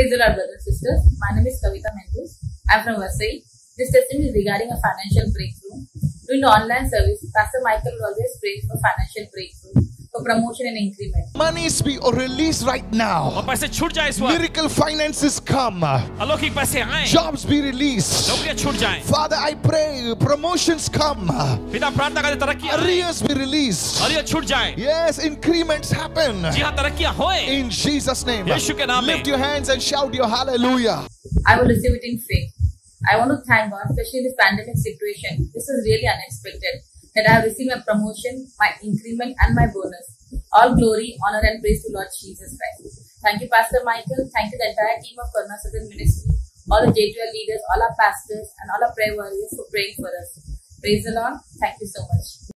Praise the Lord, brothers and sisters. My name is Kavita Mendes. I am from Versailles. This session is regarding a financial breakthrough. During the online service, Pastor Michael always prays for financial breakthrough, for promotion and increment. Monies be released right now. Miracle finances come. Jobs be released. Father, I pray promotions come. Arrears be released. Yes, increments happen. In Jesus' name. Lift your hands and shout your hallelujah. I will receive it in faith. I want to thank God, especially in this pandemic situation. This is really unexpected, that I have received my promotion, my increment and my bonus. All glory, honor and praise to Lord Jesus Christ. Thank you, Pastor Michael. Thank you, the entire team of Karuna Sadan Ministries, all the JTL leaders, all our pastors and all our prayer warriors for praying for us. Praise the Lord. Thank you so much.